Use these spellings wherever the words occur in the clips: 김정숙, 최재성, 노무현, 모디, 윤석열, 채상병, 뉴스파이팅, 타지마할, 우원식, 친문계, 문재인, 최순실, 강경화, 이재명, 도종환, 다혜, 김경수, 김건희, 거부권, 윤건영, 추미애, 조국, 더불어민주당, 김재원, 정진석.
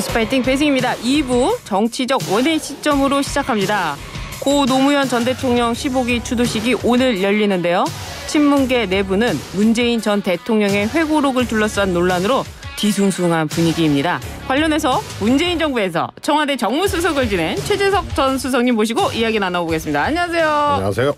뉴스파이팅 배승입니다. 2부 정치적 원의 시점으로 시작합니다. 고 노무현 전 대통령 15기 추도식이 오늘 열리는데요. 친문계 내부는 문재인 전 대통령의 회고록을 둘러싼 논란으로 뒤숭숭한 분위기입니다. 관련해서 문재인 정부에서 청와대 정무수석을 지낸 최재성 전 수석님 모시고 이야기 나눠보겠습니다. 안녕하세요. 안녕하세요.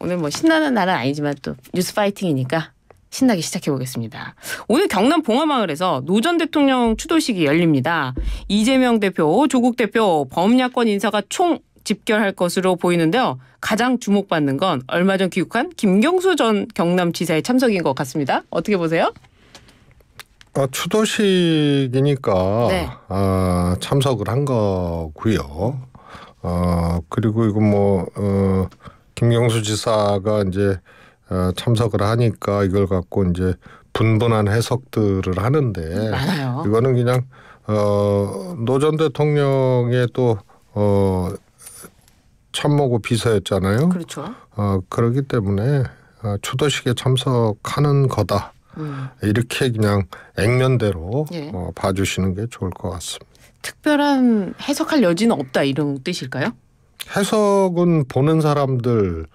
오늘 뭐 신나는 날은 아니지만 또 뉴스파이팅이니까 신나게 시작해보겠습니다. 오늘 경남 봉화마을에서 노 전 대통령 추도식이 열립니다. 이재명 대표, 조국 대표, 범야권 인사가 총 집결할 것으로 보이는데요. 가장 주목받는 건 얼마 전 귀국한 김경수 전 경남지사의 참석인 것 같습니다. 어떻게 보세요? 추도식이니까 네. 참석을 한 거고요. 그리고 이거 김경수 지사가 이제 참석을 하니까 이걸 갖고 이제 분분한 해석들을 하는데 많아요. 이거는 그냥 노 전 대통령의 또 참모고 비서였잖아요. 그렇죠. 그렇기 때문에 추도식에 참석하는 거다. 이렇게 그냥 액면대로 봐주시는 게 좋을 것 같습니다. 특별한 해석할 여지는 없다 이런 뜻일까요? 해석은 보는 사람들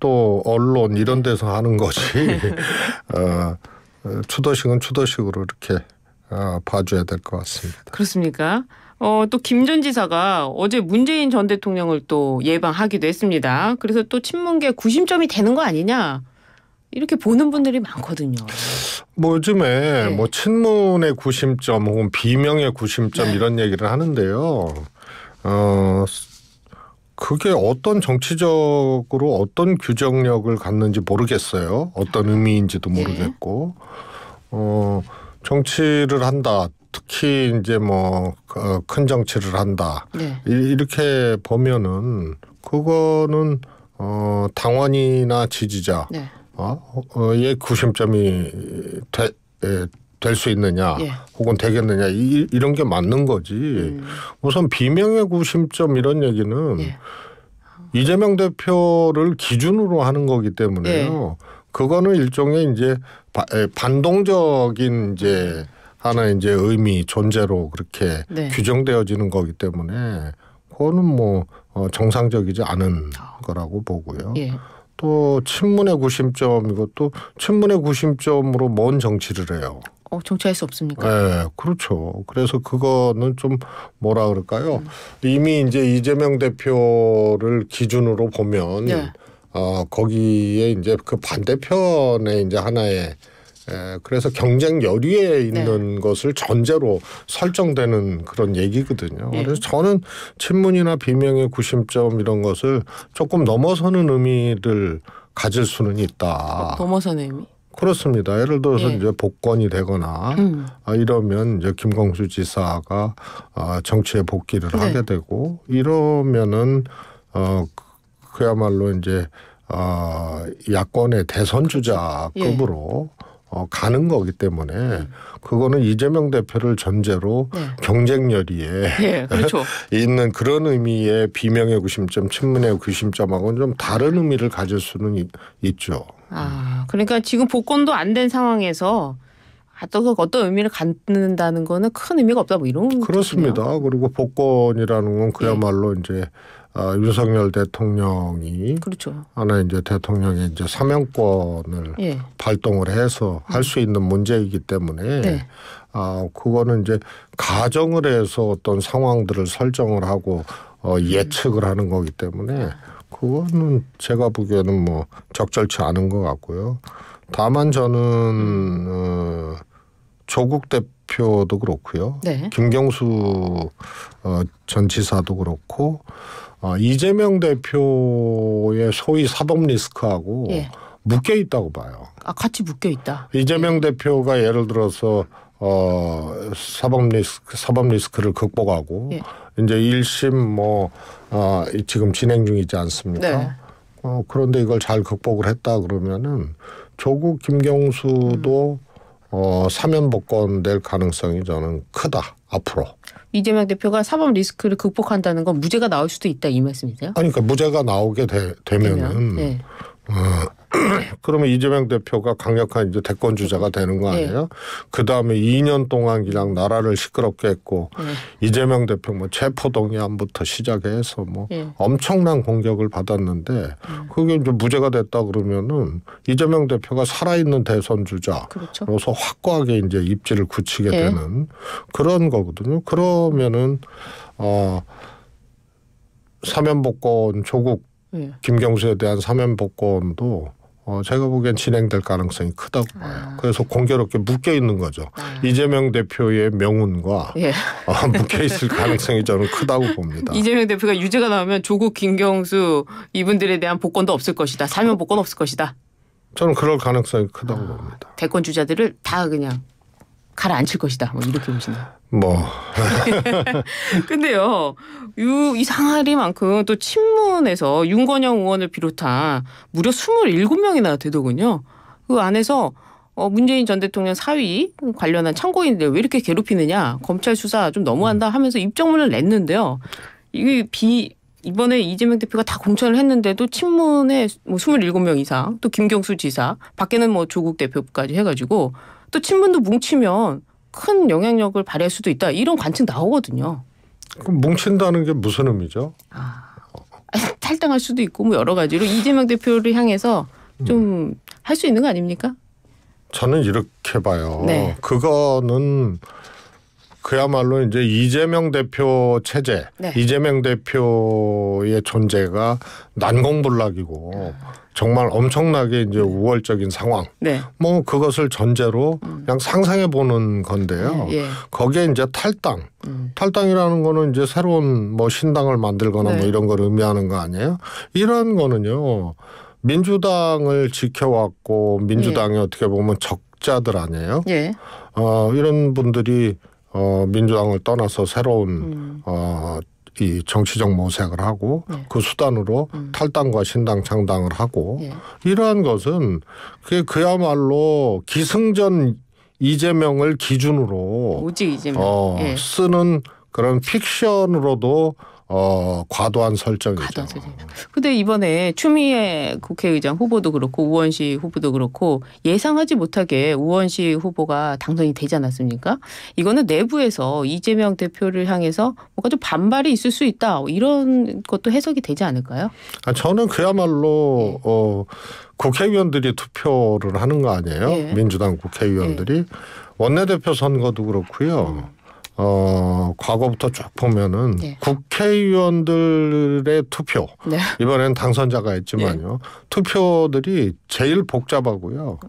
또 언론 이런 데서 하는 거지 추도식은 추도식으로 이렇게 봐줘야 될 것 같습니다. 그렇습니까? 또 김 전 지사가 어제 문재인 전 대통령을 또 예방하기도 했습니다. 그래서 또 친문계 구심점이 되는 거 아니냐 이렇게 보는 분들이 많거든요. 요즘에 네. 친문의 구심점 혹은 비명의 구심점 네. 이런 얘기를 하는데요. 그게 어떤 정치적으로 어떤 규정력을 갖는지 모르겠어요. 어떤 의미인지도 모르겠고 정치를 한다. 특히 이제 큰 정치를 한다. 네. 이렇게 보면은 그거는 당원이나 지지자 네. 의 구심점이 될 수 있느냐 예. 혹은 되겠느냐 이런 게 맞는 거지. 우선 비명의 구심점 이런 얘기는 예. 이재명 대표를 기준으로 하는 거기 때문에요. 예. 그거는 일종의 이제 반동적인 이제 하나의 이제 의미 존재로 그렇게 네. 규정되어지는 거기 때문에 그거는 정상적이지 않은 거라고 보고요. 예. 또 친문의 구심점 이것도 친문의 구심점으로 뭔 정치를 해요. 정치할 수 없습니까? 네, 그렇죠. 그래서 그거는 좀 뭐라 그럴까요? 이미 이제 이재명 대표를 기준으로 보면 네. 거기에 이제 그 반대편의 이제 하나의 그래서 경쟁 열의에 있는 네. 것을 전제로 설정되는 그런 얘기거든요. 네. 그래서 저는 친문이나 비명의 구심점 이런 것을 조금 넘어서는 의미를 가질 수는 있다. 넘어서는 의미? 그렇습니다. 예를 들어서 네. 이제 복권이 되거나 이러면 이제 김경수 지사가 정치에 복귀를 네. 하게 되고 이러면은 그야말로 이제 야권의 대선 주자급으로. 예. 가는 거기 때문에 그거는 이재명 대표를 전제로 네. 경쟁열의에 네, 그렇죠. 있는 그런 의미의 비명의 구심점, 친문의 구심점하고는 좀 다른 의미를 가질 수는 있죠. 그러니까 지금 복권도 안 된 상황에서 어떤 의미를 갖는다는 거는 큰 의미가 없다 이런 그렇습니다. 뜻이네요. 그리고 복권이라는 건 그야말로 네. 이제 윤석열 대통령이 그렇죠. 하나 이제 대통령의 이제 사명권을 예. 발동을 해서 할 수 있는 문제이기 때문에 네. 그거는 이제 가정을 해서 어떤 상황들을 설정을 하고 예측을 하는 거기 때문에 그거는 제가 보기에는 적절치 않은 것 같고요. 다만 저는 조국 대표도 그렇고요. 네. 김경수 전 지사도 그렇고 이재명 대표의 소위 사법 리스크하고 예. 묶여 있다고 봐요. 같이 묶여 있다. 이재명 예. 대표가 예를 들어서 사법 리스크를 극복하고 예. 이제 1심 지금 진행 중이지 않습니까? 네. 그런데 이걸 잘 극복을 했다 그러면은 조국 김경수도 사면 복권 될 가능성이 저는 크다. 앞으로. 이재명 대표가 사법 리스크를 극복한다는 건 무죄가 나올 수도 있다 이 말씀이세요? 아니, 그러니까 무죄가 나오게 되면은 네. 그러면 이재명 대표가 강력한 이제 대권 주자가 되는 거 아니에요? 네. 그 다음에 2년 동안 그냥 나라를 시끄럽게 했고 네. 이재명 대표 뭐 체포동의안부터 시작해서 뭐 네. 엄청난 공격을 받았는데 그게 이제 무죄가 됐다 그러면은 이재명 대표가 살아있는 대선 주자로서 그렇죠. 확고하게 이제 입지를 굳히게 네. 되는 그런 거거든요. 그러면은 사면복권 조국 김경수에 대한 사면복권도 제가 보기엔 진행될 가능성이 크다고 봐요. 그래서 공교롭게 묶여 있는 거죠. 이재명 대표의 명운과 묶여 있을 가능성이 저는 크다고 봅니다. 이재명 대표가 유죄가 나오면 조국, 김경수 이분들에 대한 복권도 없을 것이다. 사면복권 없을 것이다. 저는 그럴 가능성이 크다고 봅니다. 대권 주자들을 다 그냥 가라앉힐 것이다. 뭐 이렇게 보시나요? 뭐. 근데요. 이상하리만큼 또 친문에서 윤건영 의원을 비롯한 무려 27명이나 되더군요. 그 안에서 문재인 전 대통령 사위 관련한 참고인들 왜 이렇게 괴롭히느냐. 검찰 수사 좀 너무한다 하면서 입장문을 냈는데요. 이게 이번에 이재명 대표가 다 공천을 했는데도 친문에 뭐 27명 이상 또 김경수 지사 밖에는 뭐 조국 대표까지 해가지고 또 친분도 뭉치면 큰 영향력을 발휘할 수도 있다. 이런 관측 나오거든요. 그럼 뭉친다는 게 무슨 의미죠? 탈당할 수도 있고 뭐 여러 가지로 이재명 대표를 향해서 좀 할 수 있는 거 아닙니까? 저는 이렇게 봐요. 네. 그거는 그야말로 이제 이재명 대표 체제, 네. 이재명 대표의 존재가 난공불락이고 정말 엄청나게 이제 우월적인 상황. 네. 뭐 그것을 전제로 그냥 상상해 보는 건데요. 예. 거기에 이제 탈당. 탈당이라는 거는 이제 새로운 뭐 신당을 만들거나 네. 뭐 이런 걸 의미하는 거 아니에요? 이런 거는요. 민주당을 지켜왔고 민주당이 예. 어떻게 보면 적자들 아니에요? 예. 이런 분들이 민주당을 떠나서 새로운 이 정치적 모색을 하고 네. 그 수단으로 탈당과 신당 창당을 하고 네. 이러한 것은 그게 그야말로 기승전 이재명을 기준으로 오직 이재명. 네. 쓰는 그런 픽션으로도 과도한 설정이죠. 근데 이번에 추미애 국회의장 후보도 그렇고 우원식 후보도 그렇고 예상하지 못하게 우원식 후보가 당선이 되지 않았습니까? 이거는 내부에서 이재명 대표를 향해서 뭔가 좀 반발이 있을 수 있다. 이런 것도 해석이 되지 않을까요? 저는 그야말로 국회의원들이 투표를 하는 거 아니에요? 예. 민주당 국회의원들이. 예. 원내대표 선거도 그렇고요. 과거부터 쭉 보면은 네. 국회의원들의 투표 네. 이번엔 당선자가 있지만요 네. 투표들이 제일 복잡하고요.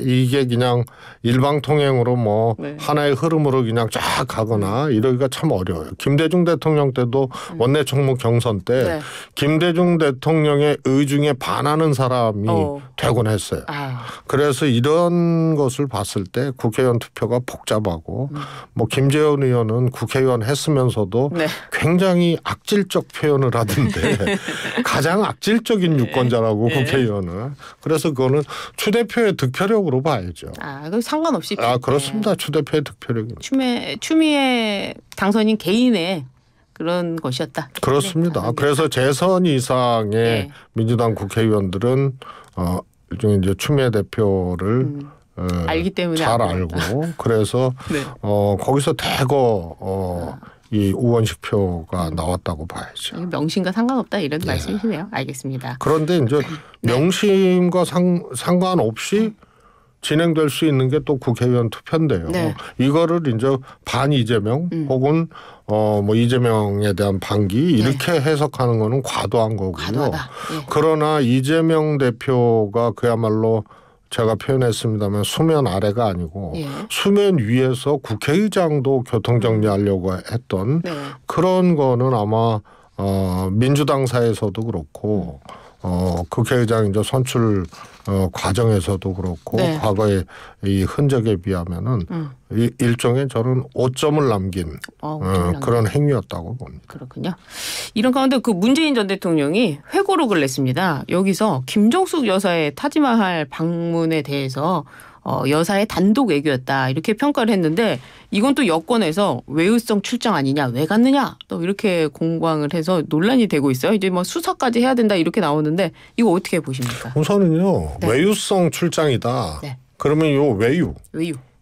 이게 그냥 일방통행으로 뭐 네. 하나의 흐름으로 그냥 쫙 가거나 이러기가 참 어려워요. 김대중 대통령 때도 원내 총무 경선 때 네. 김대중 대통령의 의중에 반하는 사람이 되곤 했어요. 그래서 이런 것을 봤을 때 국회의원 투표가 복잡하고 뭐 김재원 의원은 국회의원 했으면서도 네. 굉장히 악질적 표현을 하던데 가장 악질적인 유권자라고 네. 국회의원은. 그래서 그거는 추 대표의 득표력으로 봐야죠. 그럼 상관없이. 그렇습니다. 추 대표의 득표력이. 추미애 당선인 개인의 그런 것이었다. 그렇습니다. 그래서 재선 이상의 네. 민주당 국회의원들은 이제 추미애 대표를 알기 때문에 잘 알고 그래서 네. 거기서 대거 이 우원식 표가 나왔다고 봐야죠. 명심과 상관없다 이런 예. 말씀이시네요. 알겠습니다. 그런데 이제 명심과 상관없이 진행될 수 있는 게 또 국회의원 투표인데요. 네. 이거를 이제 반 이재명 혹은 뭐 이재명에 대한 반기 이렇게 네. 해석하는 거는 과도한 거고요. 예. 그러나 이재명 대표가 그야말로 제가 표현했습니다만 수면 아래가 아니고 예. 수면 위에서 국회의장도 교통정리하려고 했던 네. 그런 거는 아마 민주당사에서도 그렇고 국회의장 이제 선출 과정에서도 그렇고 네. 과거의 이 흔적에 비하면은 일종의 저는 오점을 남긴 그런 행위였다고 봅니다. 그렇군요. 이런 가운데 그 문재인 전 대통령이 회고록을 냈습니다. 여기서 김정숙 여사의 타지마할 방문에 대해서 여사의 단독 외교였다 이렇게 평가를 했는데, 이건 또 여권에서 외유성 출장 아니냐, 왜 갔느냐 또 이렇게 공방을 해서 논란이 되고 있어요. 이제 뭐 수사까지 해야 된다 이렇게 나오는데 이거 어떻게 보십니까? 우선은요, 네. 외유성 출장이다. 네. 그러면 요 외유.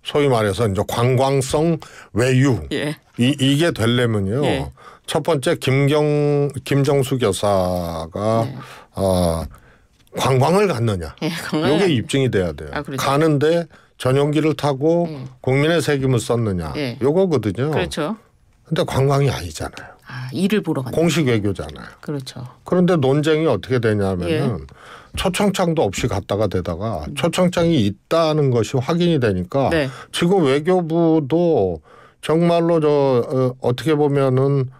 소위 말해서 이제 관광성 외유. 예. 이게 되려면요. 예. 첫 번째 김정숙 여사가 네. 관광을 갔느냐. 네, 이게 입증이 돼야 돼요. 아, 그렇죠. 가는데 전용기를 타고 국민의 세금을 썼느냐. 네. 요거거든요. 그렇죠. 근데 관광이 아니잖아요. 아, 일을 보러 갔네요. 공식 외교잖아요. 그렇죠. 그런데 논쟁이 어떻게 되냐면은 예. 초청장도 없이 갔다가 되다가 초청장이 있다는 것이 확인이 되니까 네. 지금 외교부도 정말로 어떻게 보면은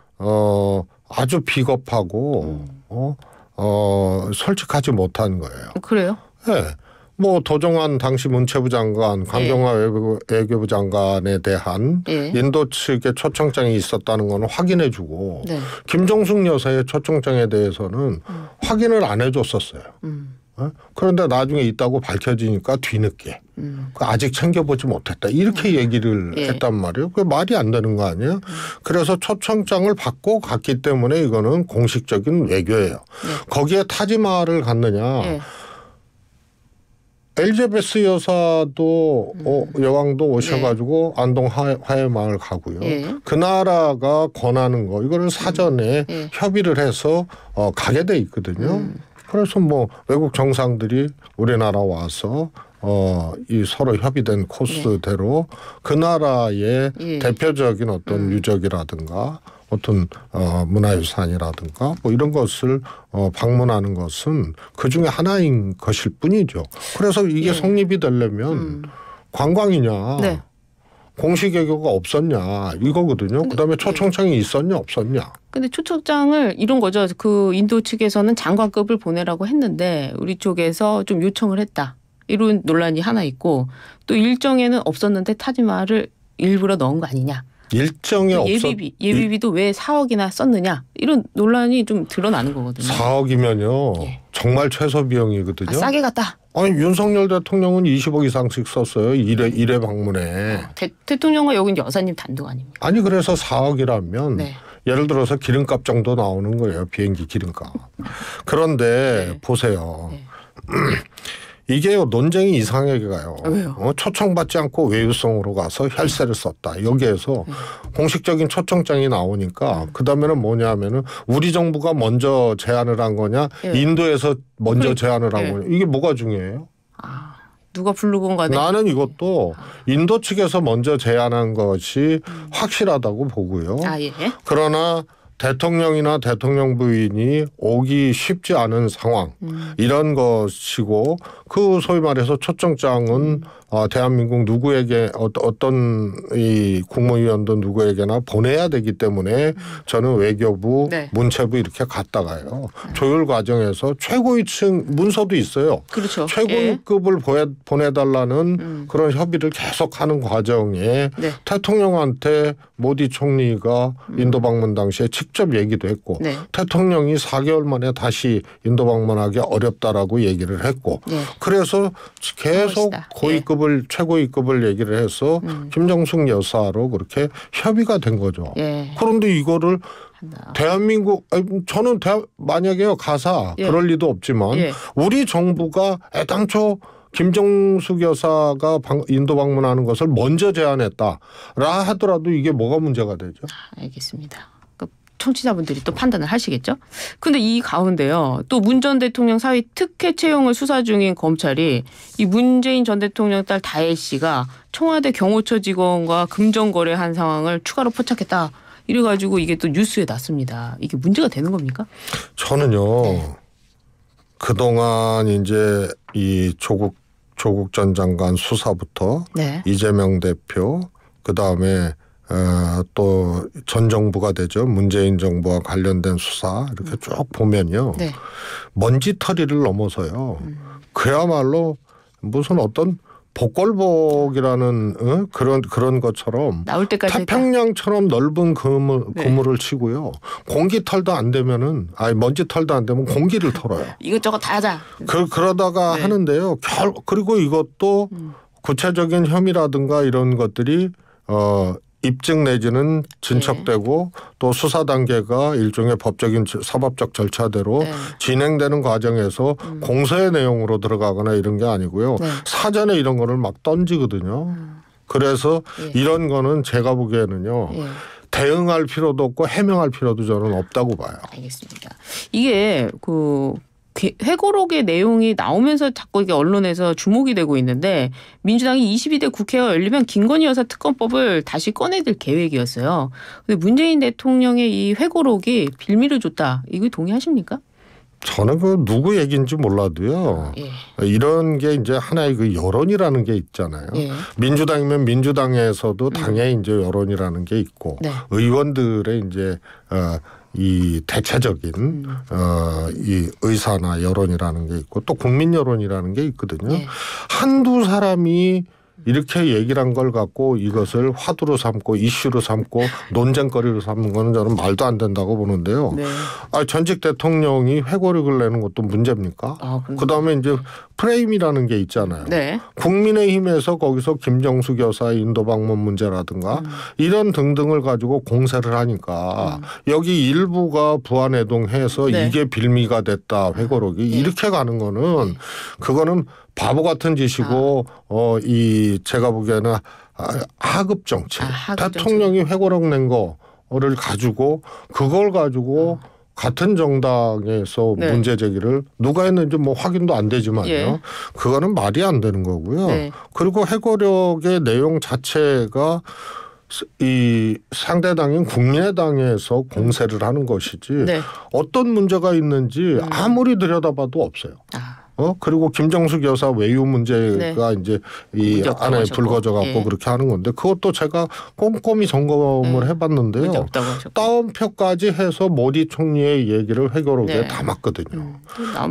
아주 비겁하고 솔직하지 못한 거예요. 그래요? 네. 뭐 도종환 당시 문체부 장관, 강경화 예. 외교부 장관에 대한 예. 인도 측의 초청장이 있었다는 건 확인해 주고 네. 김정숙 여사의 초청장에 대해서는 확인을 안 해 줬었어요. 그런데 나중에 있다고 밝혀지니까 뒤늦게 아직 챙겨보지 못했다 이렇게 얘기를 예. 했단 말이에요. 그게 말이 안 되는 거 아니에요. 그래서 초청장을 받고 갔기 때문에 이거는 공식적인 외교예요. 예. 거기에 타지마할을 갔느냐. 예. 엘제베스 여사도 여왕도 오셔가지고 예. 안동 화해마을 가고요. 예. 그 나라가 권하는 거 이거를 사전에 예. 협의를 해서 가게 돼 있거든요. 그래서 뭐 외국 정상들이 우리나라 와서 이 서로 협의된 코스대로 예. 그 나라의 예. 대표적인 어떤 유적이라든가 어떤 문화유산이라든가 뭐 이런 것을 방문하는 것은 그중에 하나인 것일 뿐이죠. 그래서 이게 예. 성립이 되려면 관광이냐 네. 공식 외교가 없었냐 이거거든요. 그다음에 초청장이 네. 있었냐 없었냐. 근데 초청장을 이런 거죠. 그 인도 측에서는 장관급을 보내라고 했는데 우리 쪽에서 좀 요청을 했다. 이런 논란이 하나 있고 또 일정에는 없었는데 타지마할을 일부러 넣은 거 아니냐. 일정에 예비비도 왜 4억이나 썼느냐 이런 논란이 좀 드러나는 거거든요. 4억이면요 예. 정말 최소 비용이거든요. 아, 싸게 갔다. 아니 윤석열 대통령은 20억 이상씩 썼어요. 1회 방문에. 대통령과 여긴 여사님 단독 아닙니까? 아니 그래서 4억이라면 네. 예를 들어서 기름값 정도 나오는 거예요. 비행기 기름값. 그런데 네. 보세요. 네. 이게요 논쟁이 이상하게 가요. 왜요? 초청받지 않고 외유성으로 가서 혈세를 썼다. 여기에서 공식적인 초청장이 나오니까 그다음에는 뭐냐면은 우리 정부가 먼저 제안을 한 거냐, 예. 인도에서 먼저 제안을 한 거냐. 이게 뭐가 중요해요? 아, 누가 부르건 간에 나는 이것도 인도 측에서 먼저 제안한 것이 확실하다고 보고요. 아, 예. 그러나 대통령이나 대통령 부인이 오기 쉽지 않은 상황 이런 것이고 그 소위 말해서 초청장은 대한민국 누구에게 어떤 이 국무위원도 누구에게나 보내야 되기 때문에 저는 외교부 네. 문체부 이렇게 갔다가요. 조율 과정에서 최고위층 문서도 있어요. 그렇죠. 최고위급을 예. 보내달라는 그런 협의를 계속하는 과정에 네. 대통령한테 모디 총리가 인도 방문 당시에 직접 얘기도 했고 네. 대통령이 4개월 만에 다시 인도 방문하기 어렵다라고 얘기를 했고 네. 그래서 계속 고위급을 네. 최고위급을 얘기를 해서 김정숙 여사로 그렇게 협의가 된 거죠. 네. 그런데 이거를 대한민국 저는 만약에요 가사 예. 그럴 리도 없지만 예. 우리 정부가 애당초 김정숙 여사가 인도 방문하는 것을 먼저 제안했다라 하더라도 이게 뭐가 문제가 되죠? 알겠습니다. 청취자분들이 또 판단을 하시겠죠. 그런데 이 가운데요. 또 문 전 대통령 사위 특혜 채용을 수사 중인 검찰이 이 문재인 전 대통령 딸 다혜 씨가 청와대 경호처 직원과 금전 거래한 상황을 추가로 포착했다. 이래가지고 이게 또 뉴스에 났습니다. 이게 문제가 되는 겁니까? 저는요. 네. 그동안 이제 이 조국 전 장관 수사부터 네. 이재명 대표 그다음에 또 전 정부가 되죠. 문재인 정부와 관련된 수사 이렇게 쭉 보면요. 네. 먼지털이를 넘어서요. 그야말로 무슨 어떤 복걸복이라는 그런 것처럼 나올 때까지 태평양처럼 넓은 그물을 치고요. 공기털도 안 되면은 아니 먼지털도 안 되면 공기를 털어요. 이것저것 다 하자. 그러다가 네. 하는데요. 그리고 이것도 구체적인 혐의라든가 이런 것들이 입증 내지는 진척되고 네. 또 수사 단계가 일종의 법적인 사법적 절차대로 네. 진행되는 과정에서 공소의 내용으로 들어가거나 이런 게 아니고요. 네. 사전에 이런 거를 막 던지거든요. 그래서 예. 이런 거는 제가 보기에는요. 예. 대응할 필요도 없고 해명할 필요도 저는 없다고 봐요. 알겠습니다. 이게 그 회고록의 내용이 나오면서 자꾸 이게 언론에서 주목이 되고 있는데 민주당이 22대 국회가 열리면 김건희 여사 특검법을 다시 꺼내들 계획이었어요. 근데 문재인 대통령의 이 회고록이 빌미를 줬다. 이거 동의하십니까? 저는 그 누구 얘기인지 몰라도요. 예. 이런 게 이제 하나의 그 여론이라는 게 있잖아요. 예. 민주당이면 민주당에서도 당의 이제 여론이라는 게 있고 네. 의원들의 이제 이 대체적인 이 의사나 여론이라는 게 있고 또 국민 여론이라는 게 있거든요. 예. 한두 사람이 이렇게 얘기를 한 걸 갖고 이것을 화두로 삼고 이슈로 삼고 논쟁거리로 삼는 거는 저는 말도 안 된다고 보는데요. 네. 아, 전직 대통령이 회고록을 내는 것도 문제입니까? 아, 그다음에 이제 프레임이라는 게 있잖아요. 네. 국민의힘에서 거기서 김정숙 여사의 인도 방문 문제라든가 이런 등등을 가지고 공세를 하니까 여기 일부가 부안해동해서 네. 이게 빌미가 됐다 회고록이 네. 이렇게 가는 거는 그거는 바보 같은 짓이고 이 제가 보기에는 하급 정책. 대통령이 회고록 낸 거를 가지고 그걸 가지고 같은 정당에서 네. 문제 제기를 누가 했는지 뭐 확인도 안 되지만요. 예. 그거는 말이 안 되는 거고요. 네. 그리고 회고록의 내용 자체가 이 상대당인 국민의당에서 공세를 하는 것이지 네. 어떤 문제가 있는지 아무리 들여다봐도 없어요. 그리고 김정숙 여사 외유 문제가 네. 이제 이 안에 불거져 갖고 예. 그렇게 하는 건데 그것도 제가 꼼꼼히 점검을 해봤는데요. 따옴표까지 해서 모디 총리의 얘기를 회고록에 네. 담았거든요.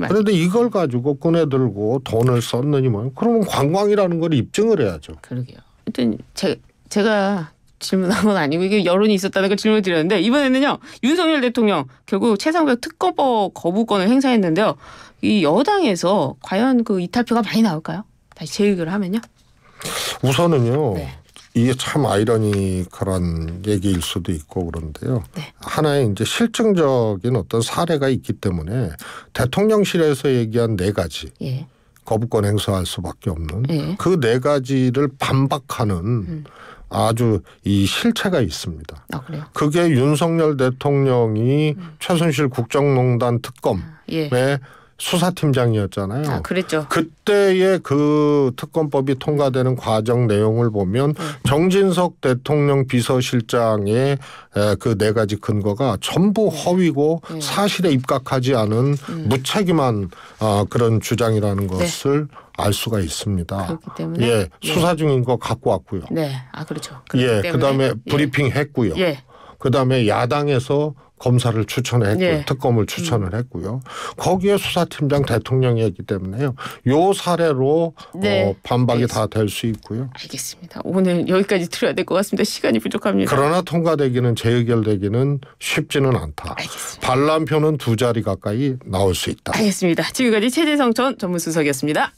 그런데 이걸 가지고 꺼내들고 돈을 썼느니 뭐 그러면 관광이라는 걸 입증을 해야죠. 그러게요. 하여튼 제가 질문한 건 아니고 이게 여론이 있었다니까 질문을 드렸는데 이번에는요. 윤석열 대통령 결국 채상병 특검법 거부권을 행사했는데요. 이 여당에서 과연 그 이탈표가 많이 나올까요? 다시 재의결을 하면요. 우선은요. 네. 이게 참 아이러니컬한 얘기일 수도 있고 그런데요. 네. 하나의 이제 실증적인 어떤 사례가 있기 때문에 대통령실에서 얘기한 네 가지. 예. 거부권 행사할 수밖에 없는 예. 그 네 가지를 반박하는 아주 이 실체가 있습니다. 아, 그래요? 그게 윤석열 대통령이 최순실 국정농단 특검에 예. 수사팀장이었잖아요. 아, 그랬죠. 그때의 그 특검법이 통과되는 과정 내용을 보면 정진석 대통령 비서실장의 그 네 가지 근거가 전부 허위고 사실에 입각하지 않은 무책임한 그런 주장이라는 것을 네. 알 수가 있습니다. 그렇기 때문에 예, 수사 중인 거 갖고 왔고요. 네, 아 그렇죠. 예, 그다음에 브리핑했고요. 예. 그다음에 야당에서 검사를 추천했고요. 예. 특검을 추천을 했고요. 거기에 수사팀장 대통령이었기 때문에요. 요 사례로 네. 반박이 다 될 수 있고요. 알겠습니다. 오늘 여기까지 드려야 될 것 같습니다. 시간이 부족합니다. 그러나 통과되기는 재의결되기는 쉽지는 않다. 알겠습니다. 반란표는 두 자리 가까이 나올 수 있다. 알겠습니다. 지금까지 최재성 전 전문수석이었습니다.